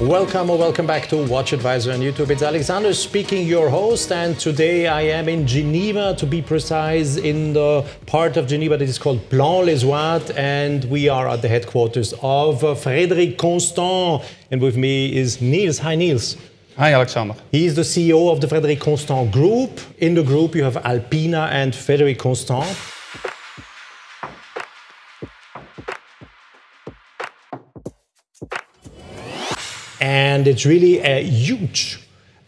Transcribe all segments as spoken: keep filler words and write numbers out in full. Welcome or welcome back to WatchAdvisor on YouTube. It's Alexander speaking, your host, and today I am in Geneva, to be precise, in the part of Geneva that is called Plan-les-Ouates, and we are at the headquarters of Frederique Constant, and with me is Niels. Hi, Niels. Hi, Alexander. He is the C E O of the Frederique Constant Group. In the group you have Alpina and Frederique Constant. And it's really a huge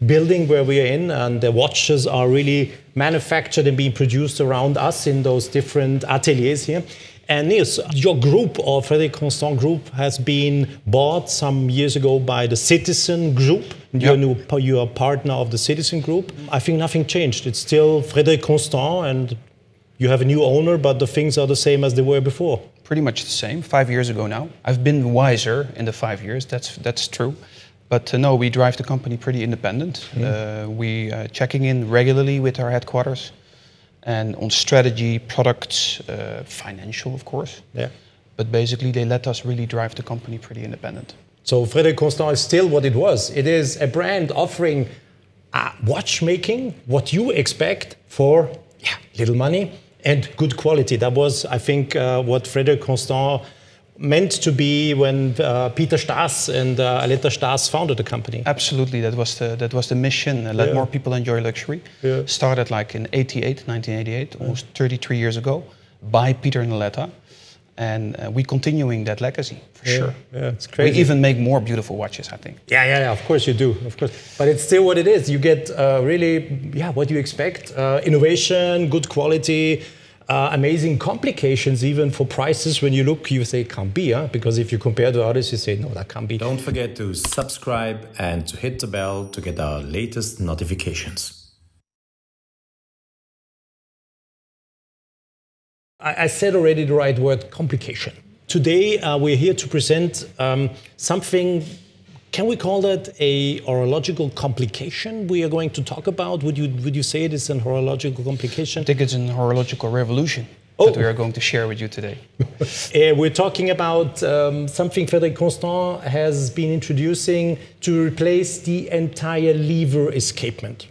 building where we are in, and the watches are really manufactured and being produced around us in those different ateliers here. And Niels, your group, or Frederique Constant Group, has been bought some years ago by the Citizen Group. You're, yep. new, you're a partner of the Citizen Group. I think nothing changed. It's still Frederique Constant, and you have a new owner, but the things are the same as they were before. Pretty much the same, five years ago now. I've been wiser in the five years, that's, that's true. But uh, no, we drive the company pretty independent. Mm. Uh, we are checking in regularly with our headquarters, and on strategy, products, uh, financial, of course. Yeah. But basically, they let us really drive the company pretty independent. So Frederique Constant is still what it was. It is a brand offering uh, watchmaking, what you expect for yeah, little money. And good quality. That was, I think, uh, what Frederique Constant meant to be when uh, Peter Stas and uh, Aletta Stas founded the company. Absolutely, that was the, that was the mission. Uh, let yeah. more people enjoy luxury. Yeah. Started like in eighty-eight, nineteen eighty-eight, almost thirty-three years ago, by Peter and Aletta. And uh, we're continuing that legacy, for yeah, sure. Yeah, it's crazy. We even make more beautiful watches, I think. Yeah, yeah, yeah, of course you do, of course. But it's still what it is. You get uh, really, yeah, what you expect. Uh, innovation, good quality, uh, amazing complications even for prices. When you look, you say it can't be, huh? Because if you compare to others, you say, no, that can't be. Don't forget to subscribe and to hit the bell to get our latest notifications. I said already the right word, complication. Today uh, we're here to present um, something, can we call that a horological complication we are going to talk about? Would you, would you say it is an horological complication? I think it's an horological revolution oh. that we are going to share with you today. uh, we're talking about um, something Frederique Constant has been introducing to replace the entire lever escapement.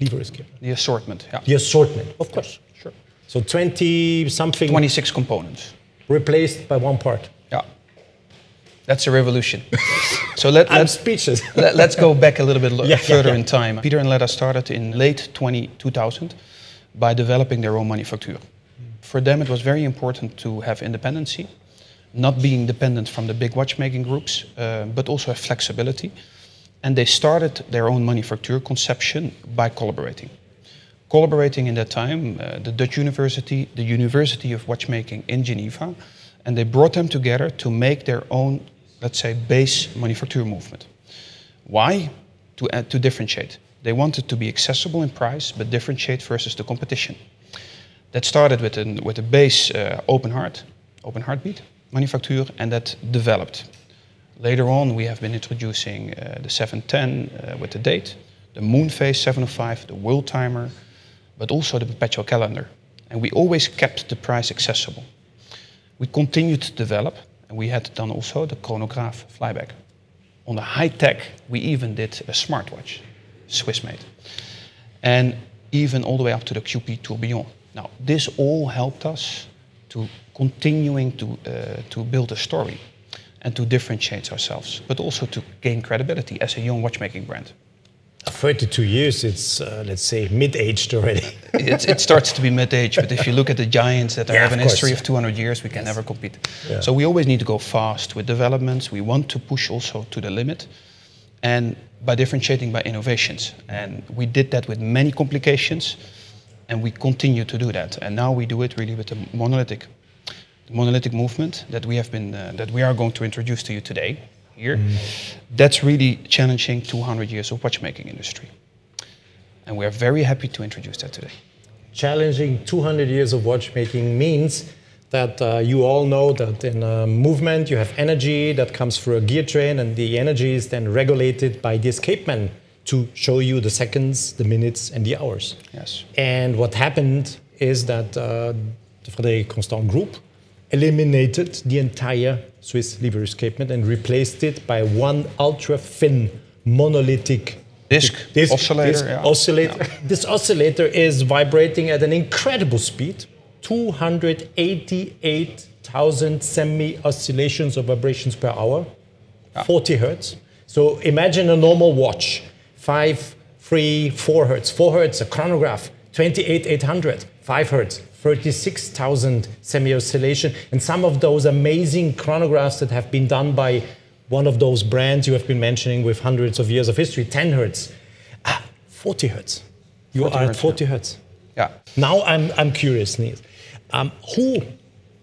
Lever escapement. The assortment, yeah. The assortment, of course. Sure. So twenty something... twenty-six components. Replaced by one part. Yeah. That's a revolution. So let, I'm let's, speechless. let, let's go back a little bit yeah, further yeah, yeah. in time. Peter and Aletta started in late two thousand by developing their own manufacture. For them it was very important to have independency, not being dependent from the big watchmaking groups, uh, but also have flexibility. And they started their own manufacture conception by collaborating. Collaborating in that time, uh, the Dutch University, the University of Watchmaking in Geneva, and they brought them together to make their own, let's say, base manufacture movement. Why? To, uh, to differentiate. They wanted to be accessible in price, but differentiate versus the competition. That started with, an, with a base uh, open heart, open heartbeat manufacture, and that developed. Later on, we have been introducing uh, the seven ten uh, with the date, the moon phase seven oh five, the world timer, but also the perpetual calendar. And we always kept the price accessible. We continued to develop, and we had done also the chronograph flyback. On the high tech, we even did a smartwatch, Swiss made. And even all the way up to the Q P Tourbillon. Now, this all helped us to continuing to, uh, to build a story and to differentiate ourselves, but also to gain credibility as a young watchmaking brand. thirty-two years, it's, uh, let's say, mid-aged already. it, it starts to be mid-aged, but if you look at the giants that yeah, have an history of two hundred years, we can yes. never compete. Yeah. So we always need to go fast with developments. We want to push also to the limit, and by differentiating by innovations. And we did that with many complications, and we continue to do that. And now we do it really with the monolithic, the monolithic movement that we have been, uh, that we are going to introduce to you today. Here. Mm. That's really challenging two hundred years of watchmaking industry. And we are very happy to introduce that today. Challenging two hundred years of watchmaking means that uh, you all know that in a movement you have energy that comes through a gear train, and the energy is then regulated by the escapement to show you the seconds, the minutes and the hours. Yes. And what happened is that uh, the Frederique Constant Group eliminated the entire Swiss liver escapement and replaced it by one ultra-thin monolithic disc, disc oscillator. Disc, yeah. oscillator. Yeah. This oscillator is vibrating at an incredible speed, two hundred eighty-eight thousand semi-oscillations or vibrations per hour, yeah. forty hertz. So imagine a normal watch, five, three, four hertz. four hertz, a chronograph, twenty-eight thousand eight hundred. five hertz. thirty-six thousand semi-oscillation, and some of those amazing chronographs that have been done by one of those brands you have been mentioning with hundreds of years of history, ten hertz, ah, forty hertz. You forty are hertz, at forty hertz. Yeah. Now I'm, I'm curious, Niels. Um, who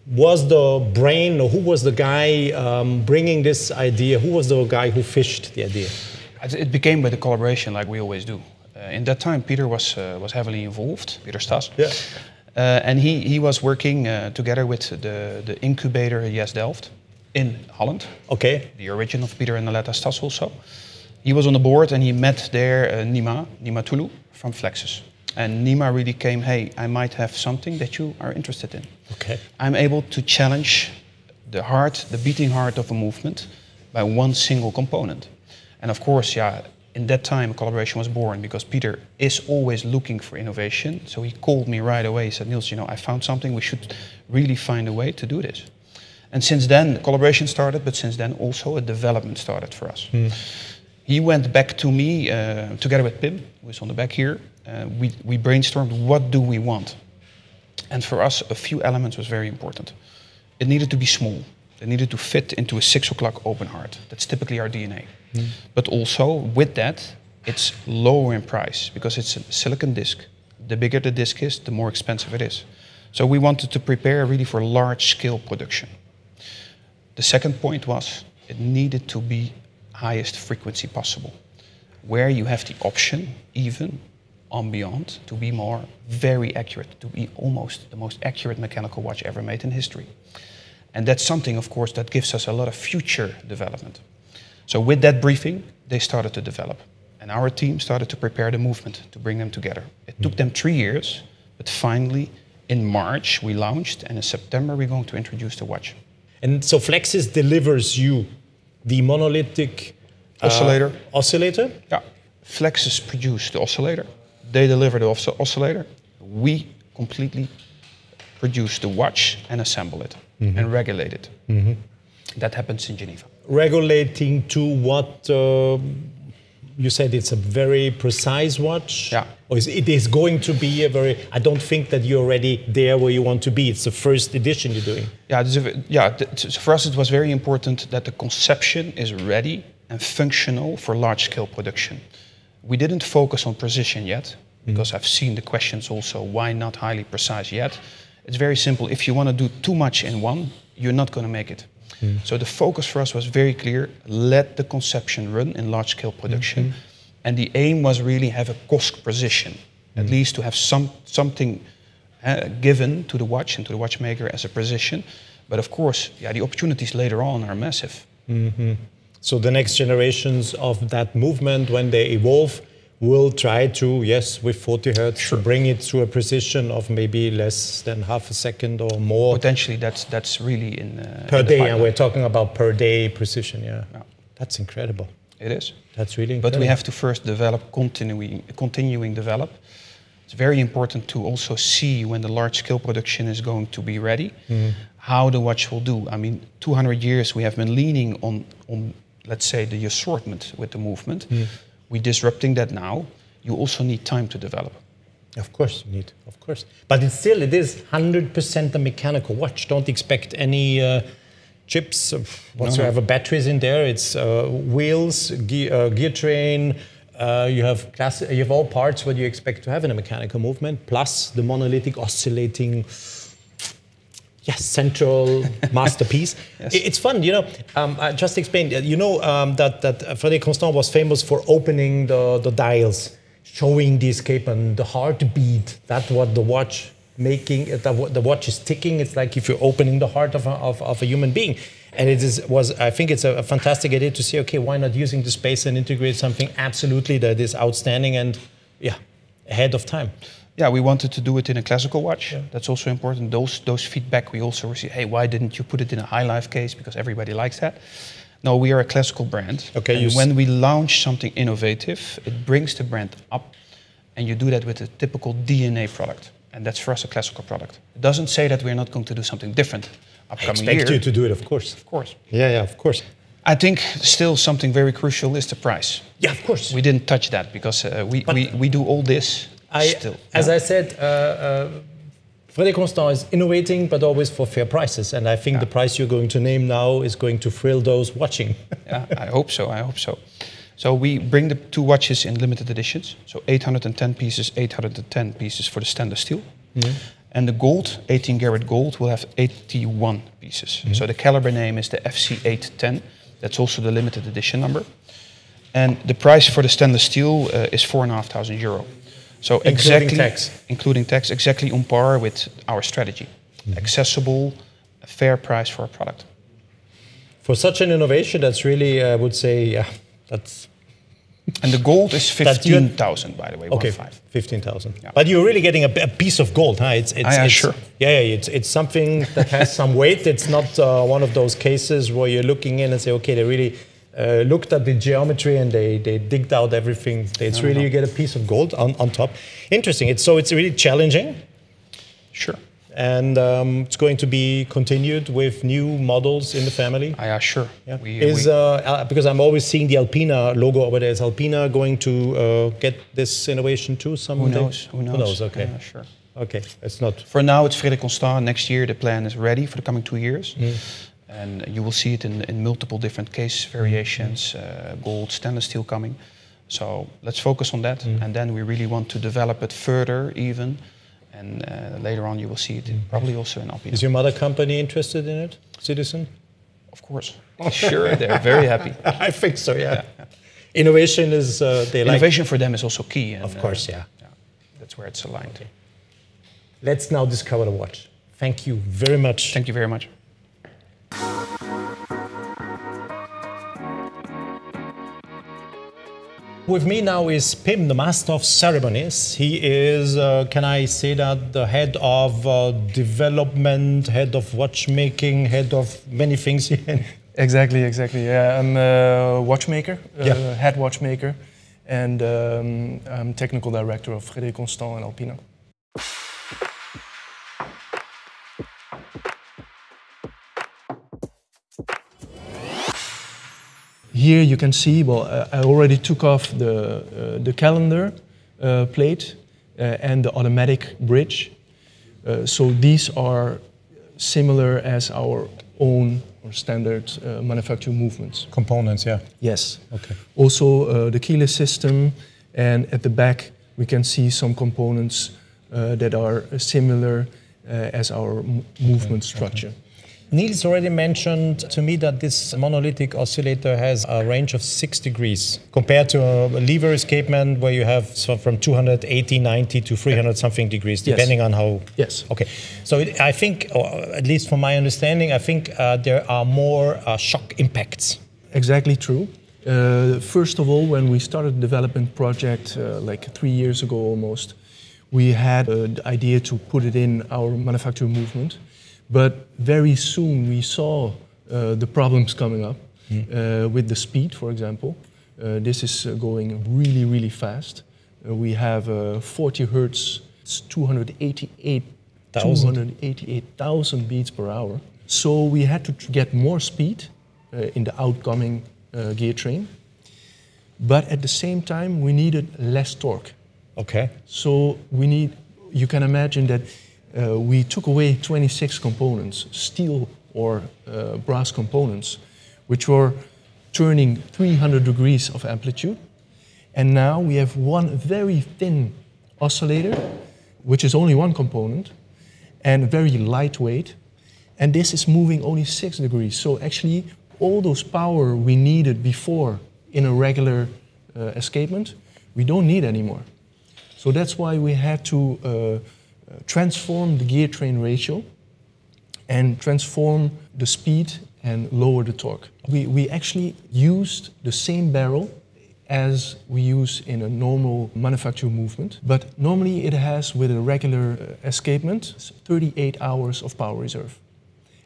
was the brain, or who was the guy um, bringing this idea? Who was the guy who fished the idea? It became with a collaboration, like we always do. Uh, in that time, Peter was uh, was heavily involved. Peter Stas. Yeah. Uh, and he, he was working uh, together with the, the incubator Yes Delft in Holland. Okay. The origin of Peter and Aletta Stas also. He was on the board and he met there uh, Nima, Nima Tulu from Flexus. And Nima really came, hey, I might have something that you are interested in. Okay. I'm able to challenge the heart, the beating heart of a movement by one single component. And of course, yeah, in that time, collaboration was born because Peter is always looking for innovation. So he called me right away. He said, Niels, you know, I found something. We should really find a way to do this. And since then, collaboration started, but since then also a development started for us. Mm. He went back to me, uh, together with Pim, who is on the back here. Uh, we, we brainstormed, what do we want? And for us, a few elements was very important. It needed to be small. They needed to fit into a six o'clock open heart. That's typically our D N A. Mm. But also with that, it's lower in price because it's a silicon disc. The bigger the disc is, the more expensive it is. So we wanted to prepare really for large scale production. The second point was it needed to be highest frequency possible, where you have the option even on beyond to be more very accurate, to be almost the most accurate mechanical watch ever made in history. And that's something, of course, that gives us a lot of future development. So with that briefing, they started to develop. And our team started to prepare the movement to bring them together. It took them three years, but finally, in March, we launched. And in September, we're going to introduce the watch. And so Flexus delivers you the monolithic oscillator. Uh, oscillator? Yeah. Flexus produced the oscillator. They deliver the oscillator. We completely produce the watch and assemble it. Mm-hmm. And regulate it. Mm-hmm. That happens in Geneva. Regulating to what? Uh, you said it's a very precise watch. Yeah. Or is it is going to be a very. I don't think that you're already there where you want to be. It's the first edition you're doing. Yeah. It's a, yeah. For us, it was very important that the conception is ready and functional for large-scale production. We didn't focus on precision yet because mm-hmm. I've seen the questions also. Why not highly precise yet? It's very simple. If you want to do too much in one, you're not going to make it. Mm. So the focus for us was very clear. Let the conception run in large-scale production. Mm-hmm. And the aim was really have a cost precision, mm. at least to have some something uh, given to the watch and to the watchmaker as a precision. But of course, yeah, the opportunities later on are massive. Mm-hmm. So the next generations of that movement, when they evolve, will try to, yes, with forty hertz, sure. bring it to a precision of maybe less than half a second or more. Potentially, that's that's really in uh, per in day, and we're talking about per day precision. Yeah, yeah. That's incredible. It is. That's really incredible. But we have to first develop, continuing, continuing develop. It's very important to also see when the large scale production is going to be ready, mm-hmm. how the watch will do. I mean, two hundred years we have been leaning on on let's say the assortment with the movement. Mm. We're disrupting that now. You also need time to develop. Of course you need, of course. But it's still, it is one hundred percent a mechanical watch. Don't expect any uh, chips whatsoever, no. batteries in there. It's uh, wheels, gear, uh, gear train. Uh, you have class, you have all parts what you expect to have in a mechanical movement, plus the monolithic oscillating, yes, central masterpiece. Yes. It's fun, you know. Um, I just explained, you know, um, that, that Frederique Constant was famous for opening the, the dials, showing the escapement, the heartbeat. That's what the watch making, that the watch is ticking. It's like if you're opening the heart of a, of, of a human being. And it is, was, I think it's a, a fantastic idea to see, okay, why not using the space and integrate something absolutely that is outstanding and, yeah, ahead of time. Yeah, we wanted to do it in a classical watch. Yeah. That's also important. Those those feedback we also receive. Hey, why didn't you put it in a high life case? Because everybody likes that. No, we are a classical brand. Okay. And when we launch something innovative, it brings the brand up, and you do that with a typical D N A product, and that's for us a classical product. It doesn't say that we're not going to do something different upcoming year. I expect you to do it, of course. Of course. Yeah, yeah, of course. I think still something very crucial is the price. Yeah, of course. We didn't touch that because uh, we, we we do all this. I, still, as yeah. I said, uh, uh, Frederique Constant is innovating, but always for fair prices. And I think yeah. the price you're going to name now is going to thrill those watching. yeah, I hope so. I hope so. So we bring the two watches in limited editions. So eight hundred ten pieces, eight hundred ten pieces for the standard steel. Mm-hmm. And the gold, eighteen karat gold, will have eighty-one pieces. Mm-hmm. So the caliber name is the F C eight ten. That's also the limited edition number. And the price for the stainless steel uh, is four and a half thousand euro. So including exactly, tax. Including tax, exactly on par with our strategy. Mm-hmm. Accessible, a fair price for a product. For such an innovation, that's really, I would say, yeah, that's... And the gold is fifteen thousand, by the way. Okay, fifteen thousand. Yeah. But you're really getting a, a piece of gold, huh? It's, it's, I, it's, sure. Yeah, yeah, it's, it's something that has some weight. It's not uh, one of those cases where you're looking in and say, okay, they really uh, looked at the geometry and they, they digged out everything. It's no, really, no. you get a piece of gold on, on top. Interesting. It's, so it's really challenging. Sure. And um, it's going to be continued with new models in the family. I uh, sure. Yeah. We, is we... Uh, because I'm always seeing the Alpina logo over there. Is Alpina going to uh, get this innovation too? Someday? Who knows? Who knows? Who knows? Okay. Uh, sure. Okay. It's not. For now, it's Frederique Constant. Next year, the plan is ready for the coming two years, mm. and you will see it in, in multiple different case variations. Mm. Uh, gold, stainless steel coming. So let's focus on that, mm. and then we really want to develop it further, even. And uh, later on, you will see it probably also in Alpina. Is your mother company interested in it, Citizen? Of course. Sure, they're very happy. I think so, yeah. yeah. Innovation is... Uh, they Innovation like. for them is also key. And, of course, uh, yeah. yeah. That's where it's aligned. Okay. Let's now discover the watch. Thank you very much. Thank you very much. With me now is Pim, the master of ceremonies. He is, uh, can I say that, the head of uh, development, head of watchmaking, head of many things. exactly, exactly. Yeah, I'm a watchmaker, yeah. a head watchmaker, and um, I'm technical director of Frederique Constant and Alpina. Here you can see, well, uh, I already took off the, uh, the calendar uh, plate uh, and the automatic bridge. Uh, so these are similar as our own or standard uh, manufacturing movements. Components, yeah. Yes. Okay. Also uh, the keyless system, and at the back we can see some components uh, that are similar uh, as our m movement okay. structure. Okay. Niels already mentioned to me that this monolithic oscillator has a range of six degrees compared to a lever escapement where you have from two hundred eighty, ninety to three hundred something degrees, depending yes. on how... Yes. Okay. So it, I think, or at least from my understanding, I think uh, there are more uh, shock impacts. Exactly true. Uh, first of all, when we started the development project uh, like three years ago almost, we had uh, the idea to put it in our manufacturing movement. But very soon we saw uh, the problems coming up mm. uh, with the speed, for example. Uh, this is uh, going really, really fast. Uh, we have uh, forty hertz, it's two hundred eighty-eight thousand beats per hour. So we had to get more speed uh, in the outgoing uh, gear train. But at the same time, we needed less torque. Okay. So we need, you can imagine that Uh, we took away twenty-six components, steel or uh, brass components, which were turning three hundred degrees of amplitude. And now we have one very thin oscillator, which is only one component, and very lightweight. And this is moving only six degrees. So actually, all those power we needed before in a regular uh, escapement, we don't need anymore. So that's why we had to uh, transform the gear train ratio and transform the speed and lower the torque. We, we actually used the same barrel as we use in a normal manufacture movement. But normally it has, with a regular uh, escapement, thirty-eight hours of power reserve.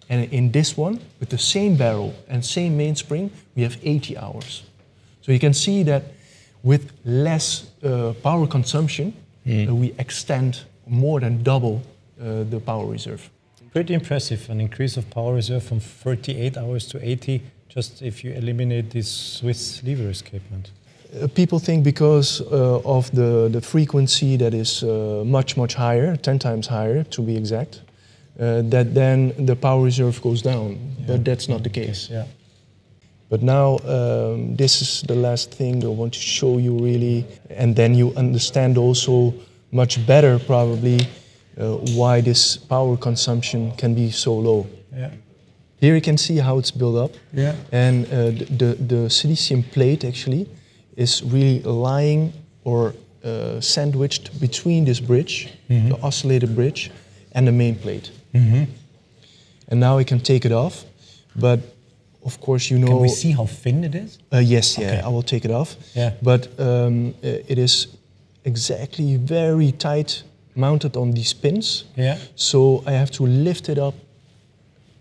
And in this one, with the same barrel and same mainspring, we have eighty hours. So you can see that with less uh, power consumption, mm. uh, we extend more than double uh, the power reserve. Pretty impressive, an increase of power reserve from thirty-eight hours to eighty, just if you eliminate this Swiss lever escapement. Uh, people think because uh, of the, the frequency that is uh, much, much higher, ten times higher to be exact, uh, that then the power reserve goes down, yeah. But that's not the case. Yeah. But now um, this is the last thing that I want to show you really, and then you understand also much better probably uh, why this power consumption can be so low. Yeah. Here you can see how it's built up, yeah. And uh, the, the silicium plate actually is really lying or uh, sandwiched between this bridge, mm-hmm. the oscillated bridge, and the main plate. Mm-hmm. And now I can take it off, but of course, you know... Can we see how thin it is? Uh, yes, yeah, okay. I will take it off. Yeah. But um, it is exactly very tight, mounted on these pins. Yeah. So I have to lift it up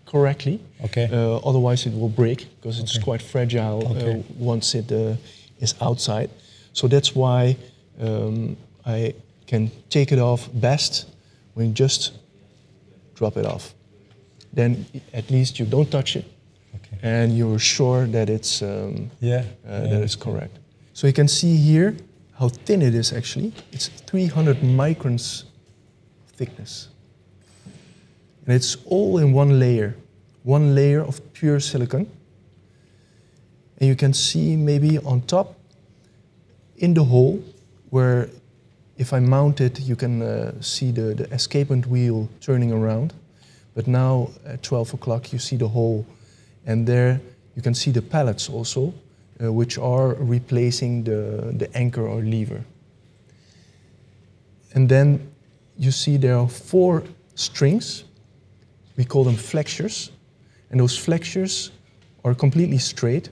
correctly. Okay. Uh, otherwise it will break, because it's okay. quite fragile okay. uh, once it uh, is outside. So that's why um, I can take it off best when you just drop it off. Then at least you don't touch it. Okay. And you're sure that it's um, yeah, uh, yeah, that it's correct. So you can see here how thin it is actually. It's three hundred microns thickness. And it's all in one layer, one layer of pure silicon. And you can see maybe on top, in the hole, where if I mount it, you can uh, see the, the escapement wheel turning around. But now at twelve o'clock, you see the hole. And there you can see the pallets also, uh, which are replacing the, the anchor or lever. And then you see there are four strings. We call them flexures. And those flexures are completely straight.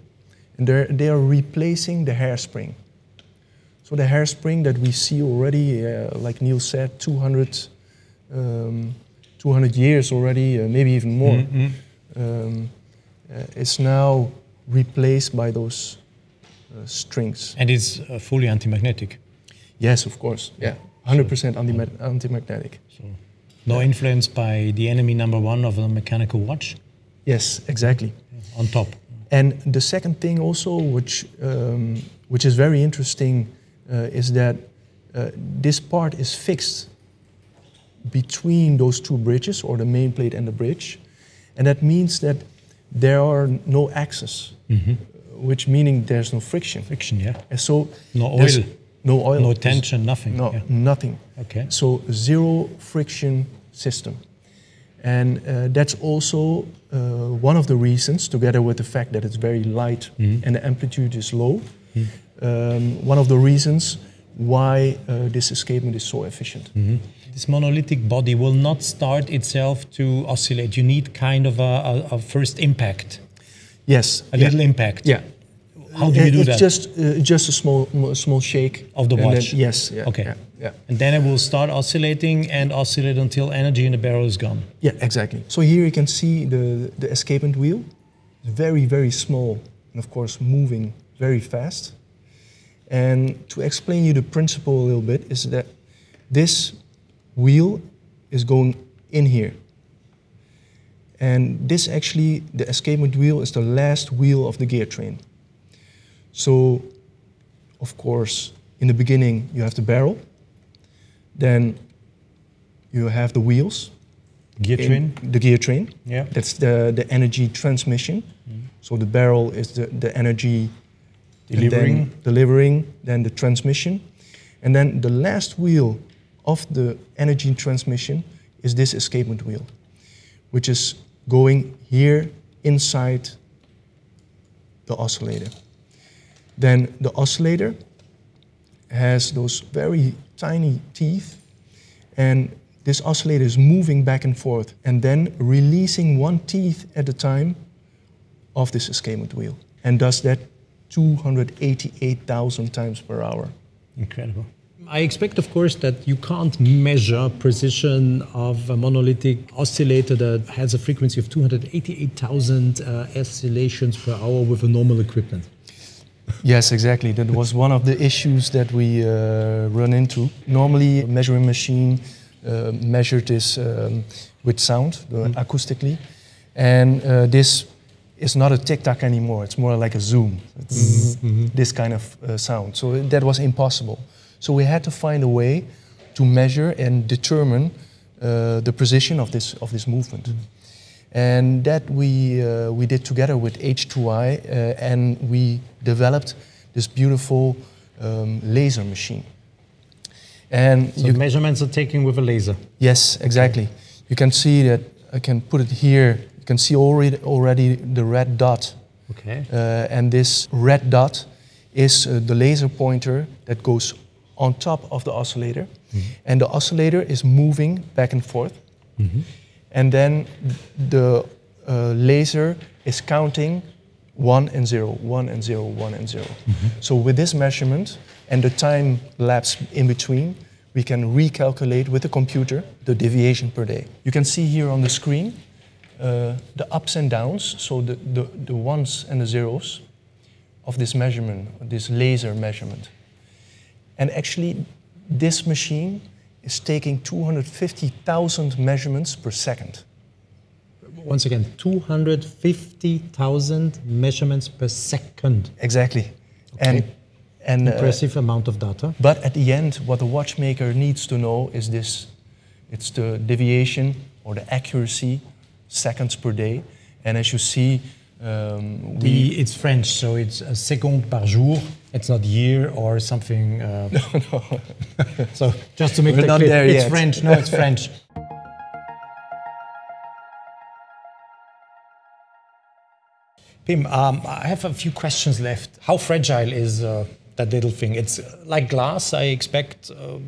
And they are replacing the hairspring. So the hairspring that we see already, uh, like Niels said, two hundred years already, uh, maybe even more. Mm-hmm. um, Uh, it's now replaced by those uh, strings. And it's uh, fully anti-magnetic? Yes, of course. Yeah, one hundred percent so, anti-magnetic. So no yeah. influence by the enemy number one of a mechanical watch? Yes, exactly. Yeah. On top. And the second thing also, which, um, which is very interesting, uh, is that uh, this part is fixed between those two bridges, or the main plate and the bridge. And that means that there are no axes, mm-hmm. which meaning there's no friction. Friction, yeah. And so no oil, no oil, no tension, nothing. No, yeah. nothing. Okay. So zero friction system, and uh, that's also uh, one of the reasons, together with the fact that it's very light mm-hmm. and the amplitude is low, mm-hmm. um, one of the reasons why uh, this escapement is so efficient. Mm-hmm. This monolithic body will not start itself to oscillate. You need kind of a, a, a first impact. Yes. A yeah. little impact. Yeah. How do you do it's that? Just, uh, just a small, small shake. Of the watch? Then, yes. Yeah, okay. Yeah, yeah. And then it will start oscillating and oscillate until energy in the barrel is gone. Yeah, exactly. So here you can see the, the escapement wheel. Very, very small and of course moving very fast. And to explain you the principle a little bit is that this wheel is going in here. And this actually, the escapement wheel is the last wheel of the gear train. So, of course, in the beginning you have the barrel, then you have the wheels. Gear train? The gear train. Yeah. That's the, the energy transmission. Mm. So the barrel is the, the energy delivering. And then delivering, then the transmission. And then the last wheel of the energy transmission is this escapement wheel, which is going here inside the oscillator. Then the oscillator has those very tiny teeth, and this oscillator is moving back and forth and then releasing one teeth at a time of this escapement wheel, and does that two hundred eighty-eight thousand times per hour. Incredible. I expect, of course, that you can't measure precision of a monolithic oscillator that has a frequency of two hundred eighty-eight thousand uh, oscillations per hour with a normal equipment. Yes, exactly. That was one of the issues that we uh, run into. Normally, a measuring machine uh, measures this um, with sound, mm. acoustically, and uh, this is not a tick-tack anymore. It's more like a zoom. It's mm-hmm. this kind of uh, sound. So that was impossible. So we had to find a way to measure and determine uh, the precision of this of this movement. Mm-hmm. And that we, uh, we did together with H two I, uh, and we developed this beautiful um, laser machine. And so measurements are taken with a laser? Yes, exactly. Okay. You can see that, I can put it here, you can see already, already the red dot. Okay. Uh, and this red dot is uh, the laser pointer that goes on top of the oscillator. Mm-hmm. And the oscillator is moving back and forth. Mm-hmm. And then the uh, laser is counting one and zero, one and zero, one and zero. Mm-hmm. So with this measurement and the time lapse in between, we can recalculate with the computer the deviation per day. You can see here on the screen uh, the ups and downs, so the, the, the ones and the zeros of this measurement, this laser measurement. And actually, this machine is taking two hundred fifty thousand measurements per second. Once again, two hundred fifty thousand measurements per second. Exactly. Okay. And, and impressive uh, amount of data. But at the end, what the watchmaker needs to know is this. It's the deviation or the accuracy, seconds per day. And as you see, Um, we the, it's French, so it's a second par jour. It's not year or something. Uh, no, no. So just to make We're that not clear, there it's yet. French. No, it's French. Pim, um, I have a few questions left. How fragile is uh, that little thing? It's like glass, I expect. Um,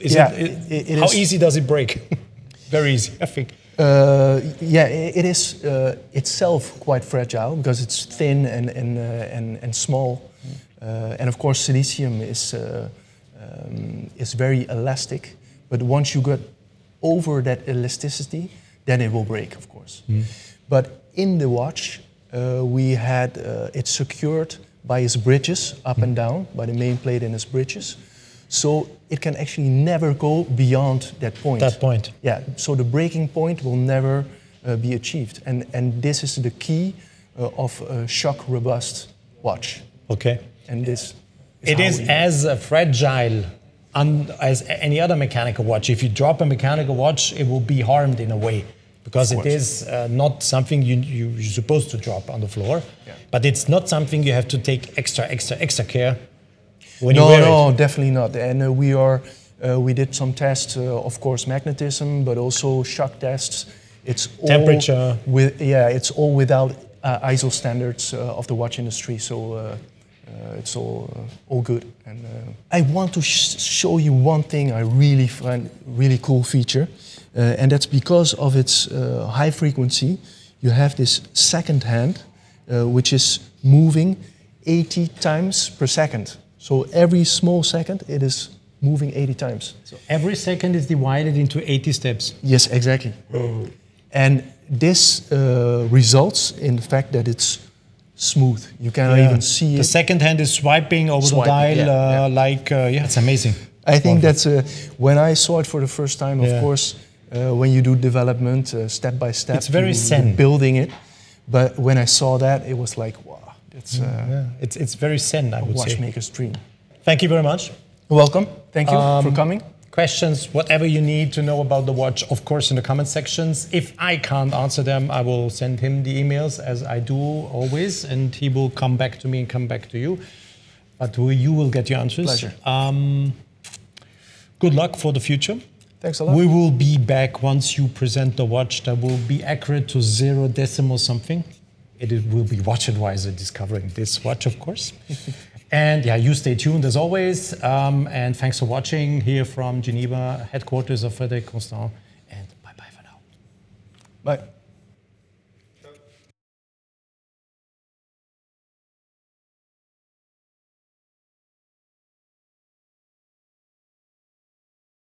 is yeah, it, it, it, it how is. easy does it break? Very easy, I think. Uh, yeah, it is uh, itself quite fragile because it's thin and and uh, and, and small, uh, and of course silicium is uh, um, is very elastic. But once you get over that elasticity, then it will break, of course. Mm. But in the watch, uh, we had uh, it secured by its bridges up and down by the main plate and its bridges. So it can actually never go beyond that point. That point. Yeah, so the breaking point will never uh, be achieved. And, and this is the key uh, of a shock-robust watch. Okay. And this is It is as fragile as any other mechanical watch. If you drop a mechanical watch, it will be harmed in a way. Because it is uh, not something you, you, you're supposed to drop on the floor. Yeah. But it's not something you have to take extra, extra, extra care. When no, no, it. definitely not. And uh, we are, uh, we did some tests, uh, of course, magnetism, but also shock tests. It's temperature. All with, yeah, it's all without uh, I S O standards uh, of the watch industry. So uh, uh, it's all uh, all good. And uh, I want to sh show you one thing I really find really cool feature, uh, and that's because of its uh, high frequency. You have this second hand, uh, which is moving eighty times per second. So every small second, it is moving eighty times. So every second is divided into eighty steps. Yes, exactly. Whoa. And this uh, results in the fact that it's smooth. You cannot yeah. even see the it. The second hand is swiping over swiping, the dial, yeah, uh, yeah. like, uh, yeah, it's amazing. I think that's, uh, when I saw it for the first time, of yeah. course, uh, when you do development uh, step by step, it's very zen. Building it. But when I saw that, it was like, wow. It's, uh, yeah. it's, it's very zen, I would say. Watchmaker's dream. Thank you very much. Welcome. Thank you um, for coming. Questions, whatever you need to know about the watch, of course, in the comment sections. If I can't answer them, I will send him the emails, as I do always, and he will come back to me and come back to you. But we, you will get your answers. Pleasure. Um, good luck for the future. Thanks a lot. We will be back once you present the watch that will be accurate to zero decimal something. It will be WatchAdvisor discovering this watch, of course. And yeah, you stay tuned as always. Um, and thanks for watching here from Geneva, headquarters of Frederique Constant. And bye-bye for now. Bye.